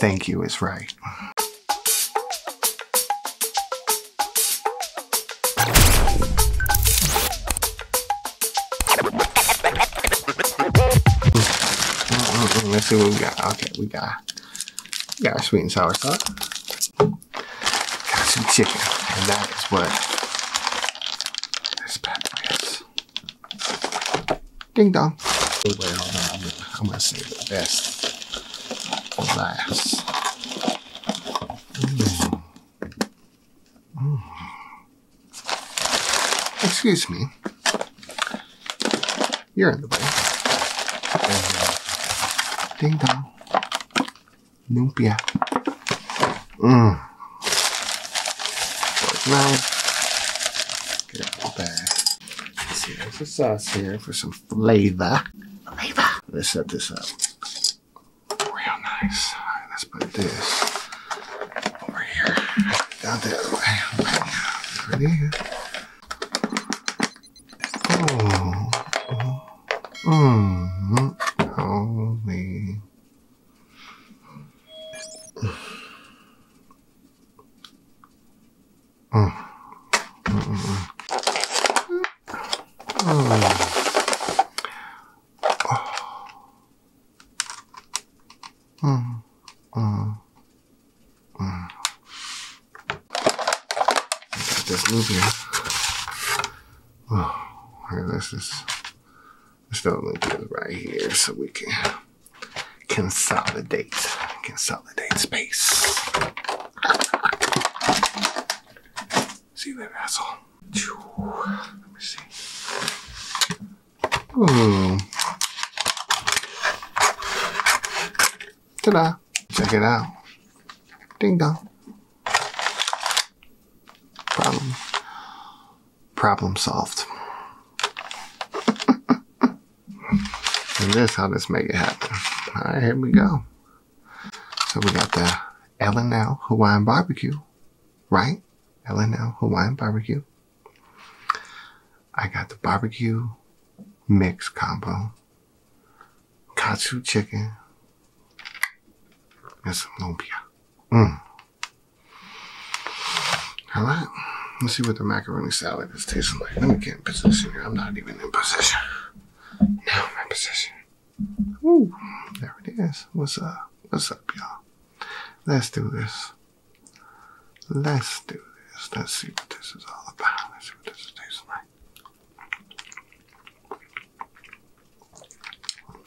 Thank you is right. Let's see what we got. Okay, we got our sweet and sour sauce. Got some chicken, and that is what this bad boy is. Ding dong. Oh, wait, hold on. I'm gonna save the best for last. Excuse me. You're in the way. Ding dong. Lumpia. Get out of the bag. Let's see, there's a sauce here for some flavor. Let's set this up. Real nice. All right, let's put this over here. Down the other way. There it is. Let's throw a little bit right here so we can consolidate space. See that asshole? Let me see. Ooh. Ta-da! Check it out. Ding dong. Problem solved. And this is how this make it happen. All right, here we go. So we got the L&L Hawaiian Barbecue, right? L&L Hawaiian Barbecue. I got the barbecue mix combo, katsu chicken, and some lumpia. All right, let's see what the macaroni salad is tasting like. Let me get in position here. I'm not even in position. Now I'm in position. Woo! There it is. What's up? What's up, y'all? Let's do this. Let's see what this is all about. Let's see what this is tasting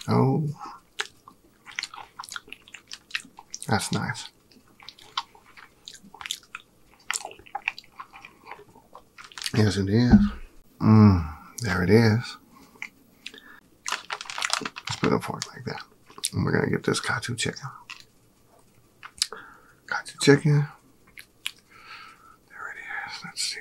like. Oh. That's nice. Yes, it is. There it is. Put a fork like that. And we're going to get this katsu chicken. There it is. Let's see.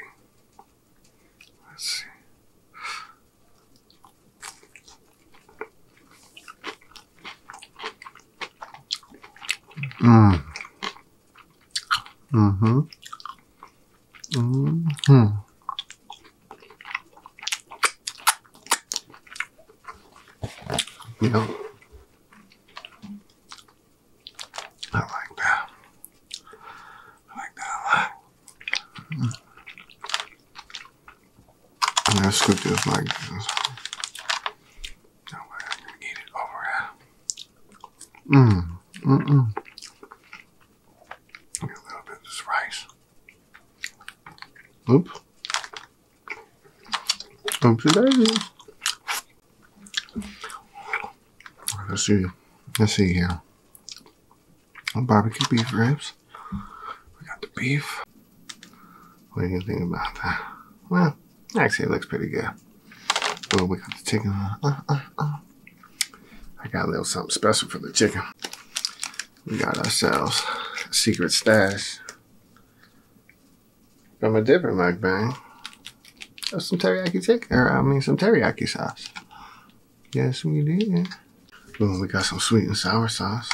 You know, I like that a lot. I'm going to scoop this like this. No way, I'm going to eat it over here. Get a little bit of this rice. Oopsie daisy. Let's see here. Barbecue beef ribs. We got the beef. What do you think about that? Well, actually it looks pretty good. Oh, we got the chicken. I got a little something special for the chicken. We got ourselves a secret stash from a different mukbang. That's some teriyaki chicken, some teriyaki sauce. Yes, we did. Boom, we got some sweet and sour sauce.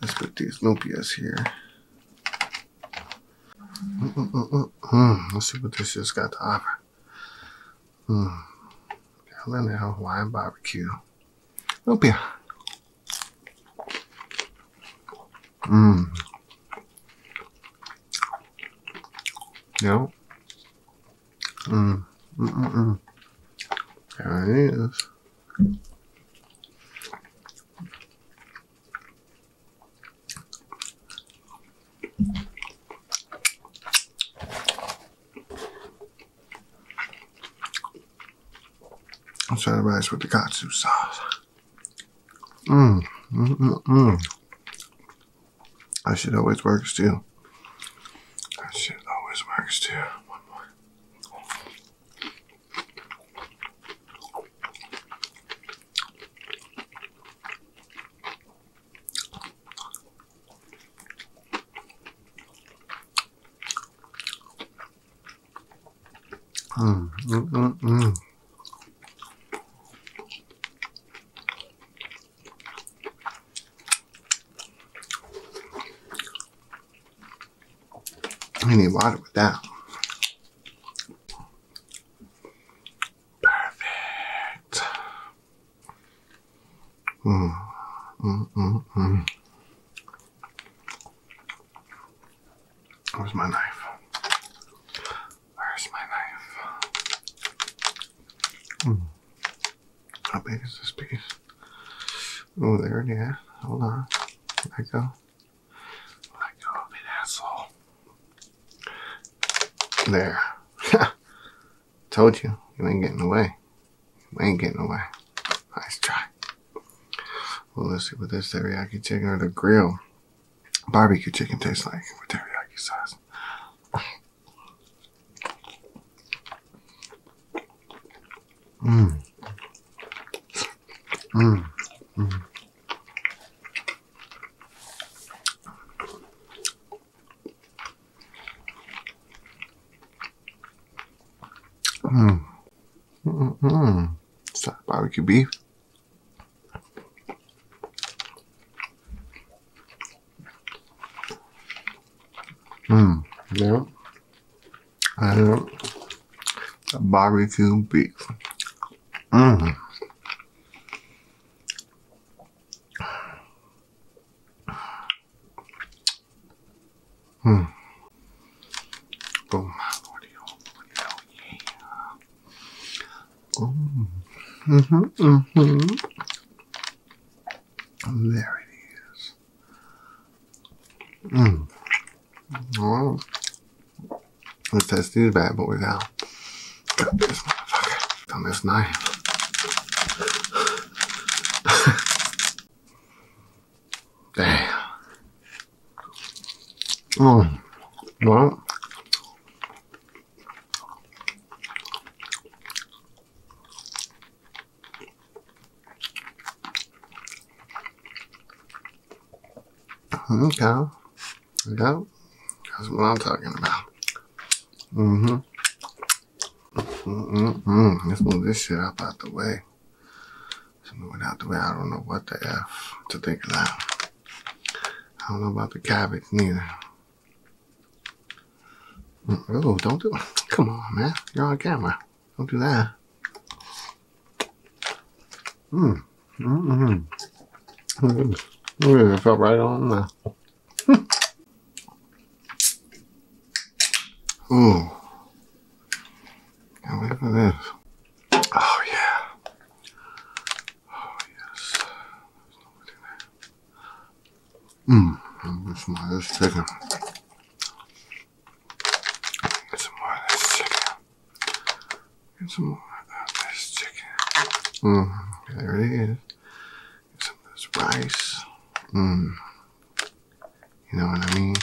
Let's put these lumpias here. Let's see what this just got to offer. L&L Hawaiian Barbecue. Lumpia. No. There it is. I'll try the rice with the katsu sauce. That shit always works too. That shit always works too. One more. I need water with that. Perfect. Where's my knife? Where's my knife? How big is this piece? Oh, there it is. Hold on. There you go. There. Told you. You ain't getting away. You ain't getting away. Nice try. Well, let's see what this teriyaki chicken or the grill barbecue chicken tastes like with teriyaki sauce. It's like barbecue beef. Yeah. Barbecue beef. Boom. There it is. Well, let's test these bad boys out. Cut this motherfucker on this knife. Damn. Well. Okay. That's what I'm talking about. Let's move this shit up out the way. Let's move it out the way. I don't know what the F to think about. I don't know about the cabbage neither. Oh, don't do it. Come on, man. You're on camera. Don't do that. It felt right on there. Ooh. Can't wait for this. Oh, yeah. Oh, yes. There's nobody there. I'm just gonna get some more of this chicken. Get some more of this chicken. Get some more of this chicken. There it is. Get some of this rice. You know what I mean?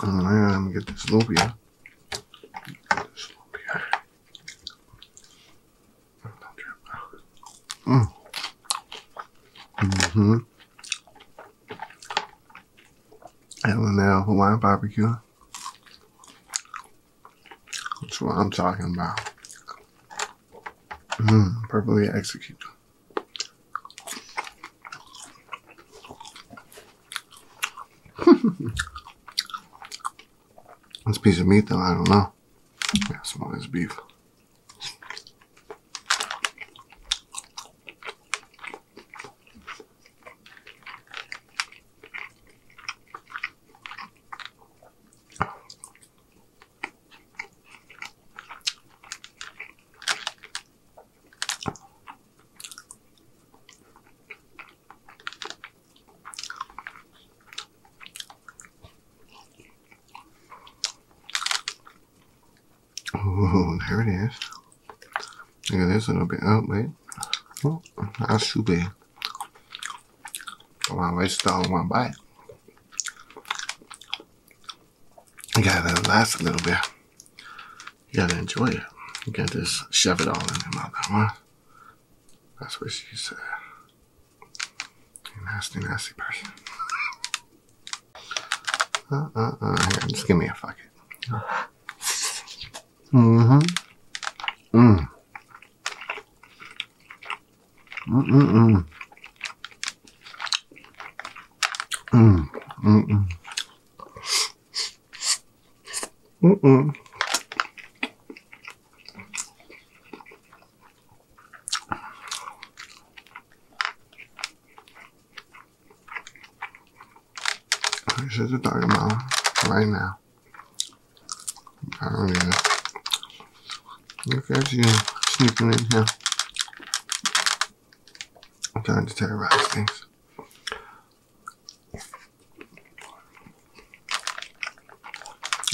Alright, I'm gonna get this lumpia. L&L Hawaiian Barbecue. That's what I'm talking about. Perfectly executed. This piece of meat, though, I don't know. Yeah, smell this beef. Oh, there it is. Look at this little bit. Oh, wait. Oh, that's too big. Come on, let's start one bite. You gotta let it last a little bit. You gotta enjoy it. You can't just shove it all in your mouth at once. That's what she said. You nasty, nasty person. Here, just give me a fuck it. This is a dog mama right now. I don't need it. Look at you sneaking in here. I'm trying to terrorize things.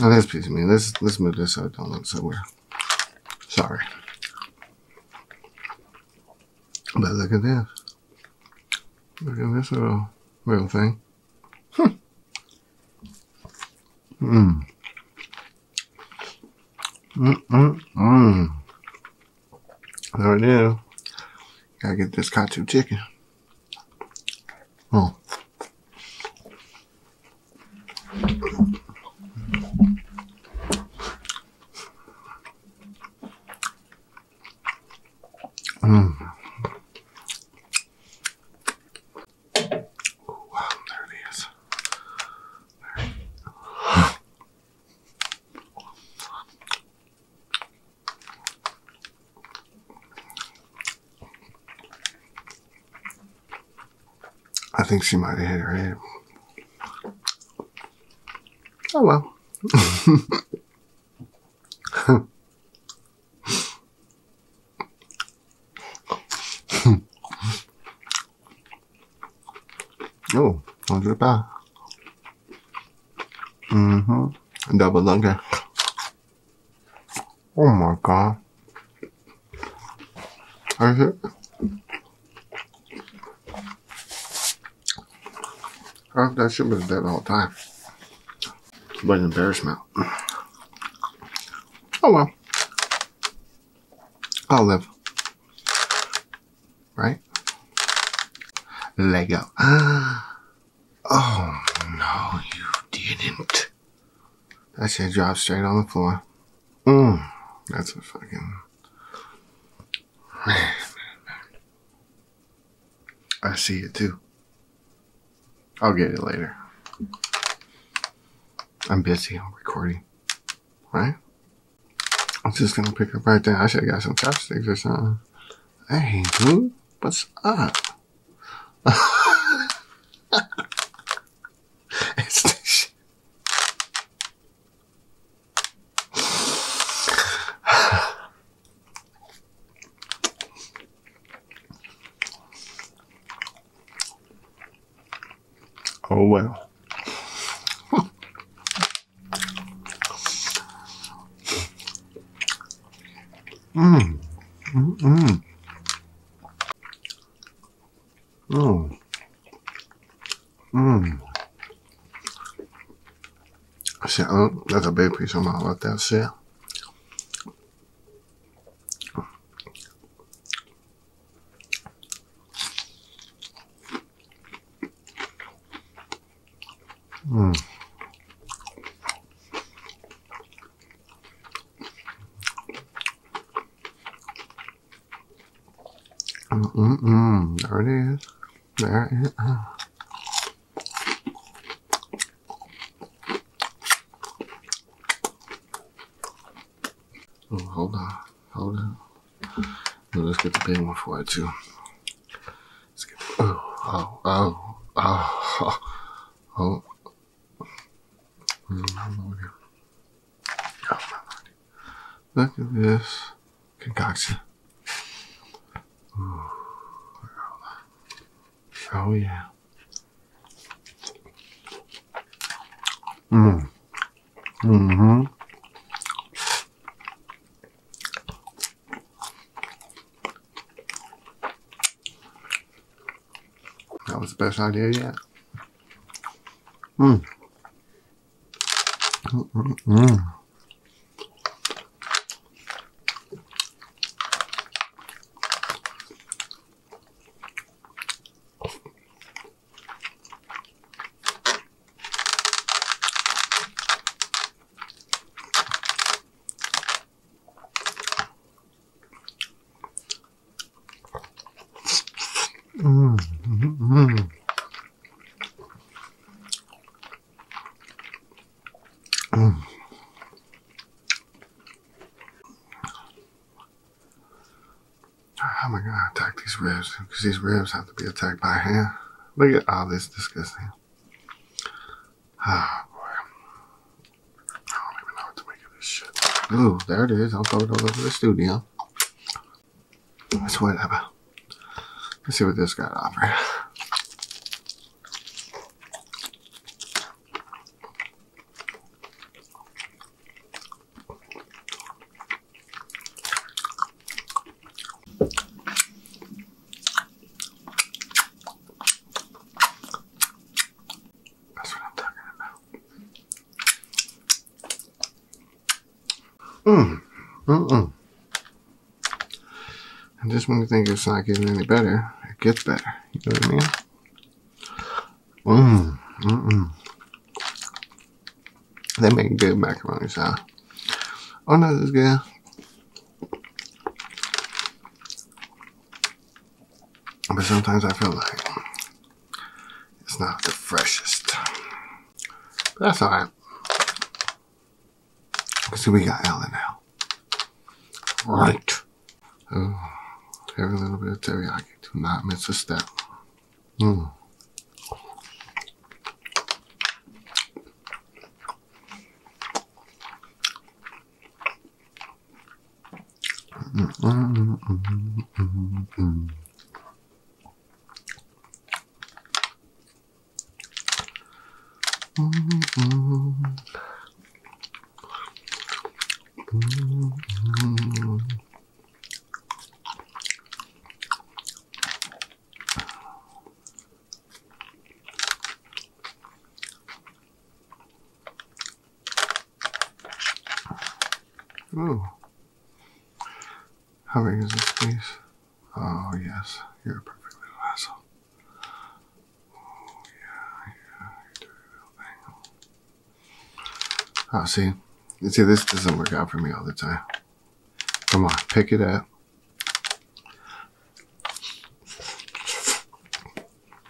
Oh, this piece of meat. Let's move this so it don't look so weird. Sorry. But look at this. Look at this little thing. There it is. Gotta get this katsu chicken. Oh. I think she might have hit her head. Oh well. Oh, what's it about? Double lugger. Oh my god. That's it. Oh, that shit was dead all the time. But an embarrassment. Oh well. I'll live. Right? Lego. Oh no, you didn't. That shit dropped straight on the floor. That's a fucking... Man. I see it too. I'll get it later. I'm busy. I'm recording. Right? I'm just going to pick up right there. I should have got some chopsticks or something. Hey, dude. What's up? It's this shit. Oh well. Shit, oh, that's a big piece. I'm gonna let that sit. There it is. There it is. big one for it too. Let's get, oh. Oh my God. Look at this concoction. Ooh. Oh yeah. Mmm. Mm-hmm. That was the best idea yet. Mmm. Mm-mm-mm. How am I gonna attack these ribs? Because these ribs have to be attacked by hand. Look at all this disgusting. Ah, boy. I don't even know what to make of this shit. Ooh, there it is. I'll throw it all over the studio. That's whatever. Let's see what this got to offer. Mmm. Mm-mm. And just when you think it's not getting any better, it gets better. You know what I mean? Mmm. Mm-mm. They make good macaroni salad. Oh no, this is good. But sometimes I feel like it's not the freshest. But that's alright. So we got L&L. Right. Oh, every little bit of teriyaki. Do not miss a step. Mm. Mm-mm-mm-mm-mm-mm-mm. Mm-mm. Mm-hmm. Ooh. How big is this piece? Oh, yes. You're a perfect little asshole. Oh, yeah, yeah. You're doing a little thing. Oh, see? You see, this doesn't work out for me all the time. Come on, pick it up.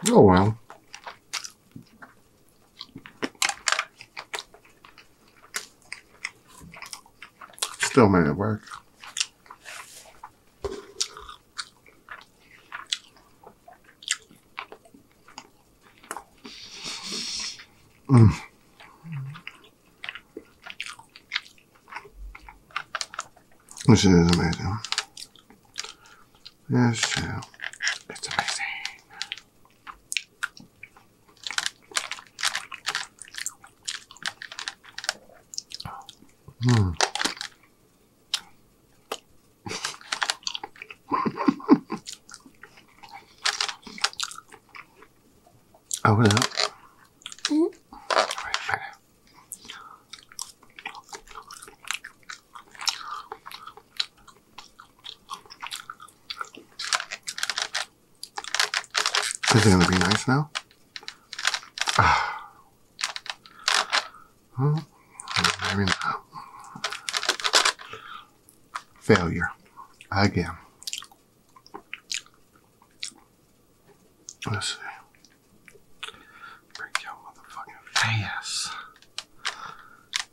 Oh, well. Still made it work. Mm. This shit is amazing. This shit, it's amazing. Mm. Open it up. Is it gonna be nice now? Maybe not. Failure. Again. Let's see. Break your motherfucking ass.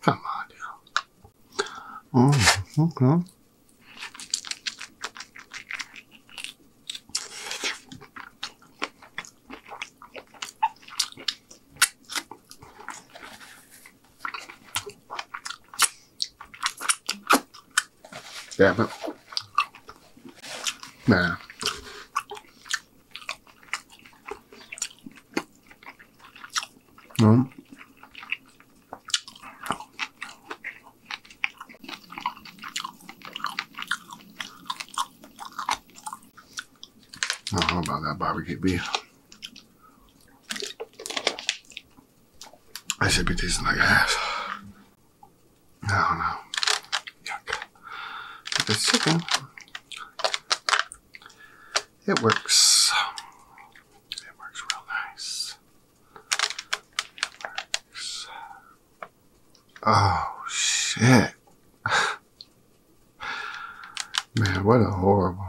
Come on, dude. Oh, okay. that, but nah. No. I don't know about that barbecue beef. I should be tasting like ass. I don't know. Yuck. But the chicken, it works. It works real nice. It works. Oh, shit. Man, what a horrible.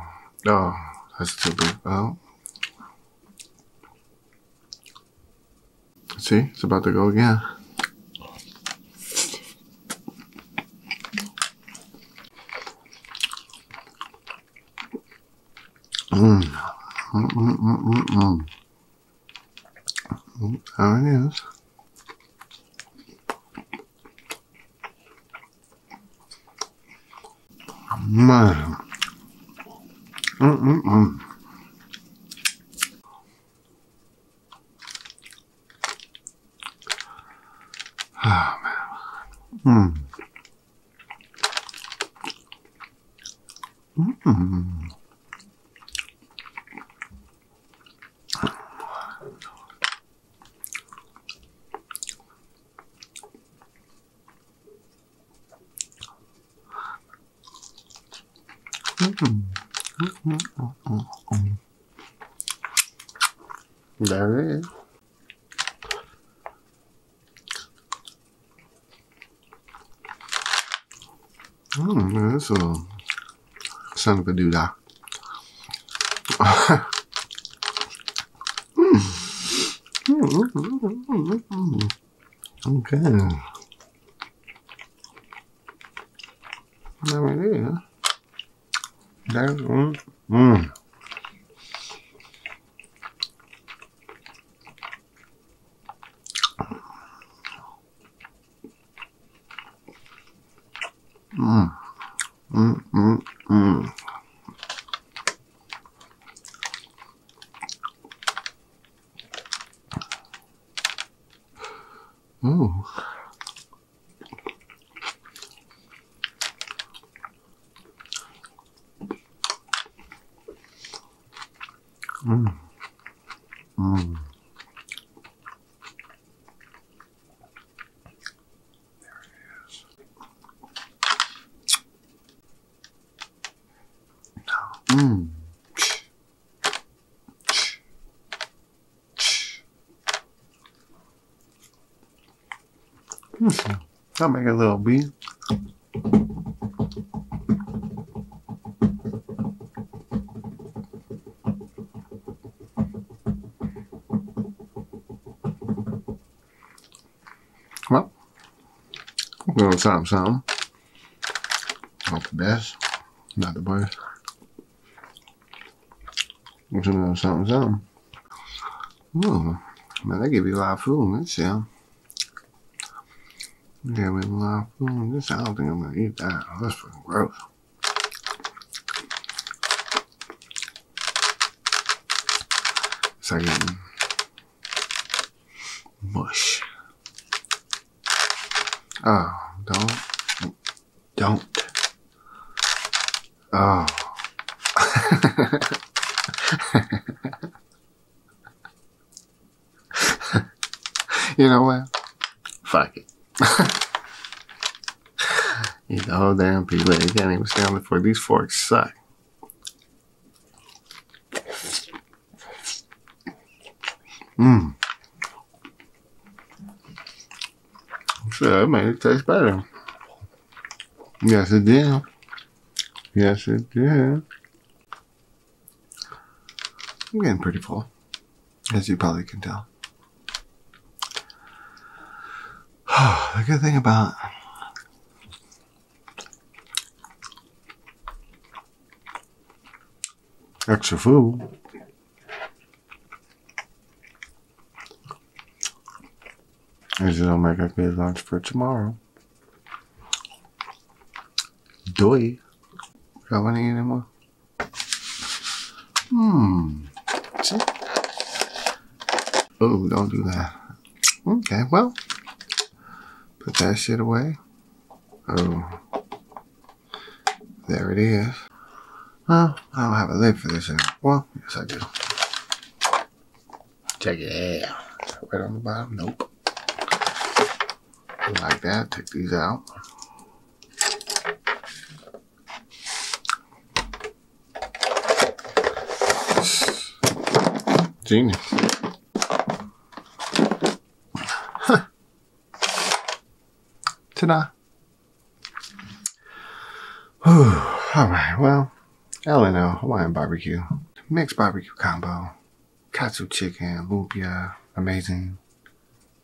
Oh, that's too big. Oh. See, it's about to go again. Mmm. There it is. Man. Oh, man. There it is. Man, that's a little son of a doodah. Okay. There it is. There it is. Oh. There it is. No. I'll make a little bit. Well, we're going to try something. Not the best, not the worst. We're going to do something. Ooh, man, they give you a lot of food, that's it. Yeah, we love food. This, I don't think I'm gonna eat that. Oh, that's fucking gross. It's like getting mush. Oh, don't. Oh. You know what? Fuck it. Eat the whole damn pizza. You can't even stand it for these forks. Suck. Mmm. Sure, it made it taste better. Yes, it did. Yes, it did. I'm getting pretty full, as you probably can tell. The good thing about extra food is it'll make a good lunch for tomorrow. Doy. Do I want to eat anymore? See? Oh, don't do that. Okay, well, put that shit away. Oh, there it is. Well, I don't have a lid for this anymore. Well, yes I do. Take it out. Right on the bottom? Nope. Like that. Take these out. Genius. Huh. Ta-da. Alright, well, L&L Hawaiian Barbecue. Mixed barbecue combo. Katsu chicken, lumpia. Amazing.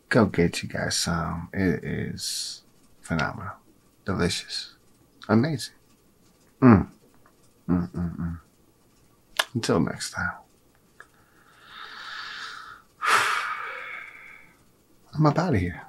Go get you guys some. It is phenomenal. Delicious. Amazing. Until next time. I'm up out of here.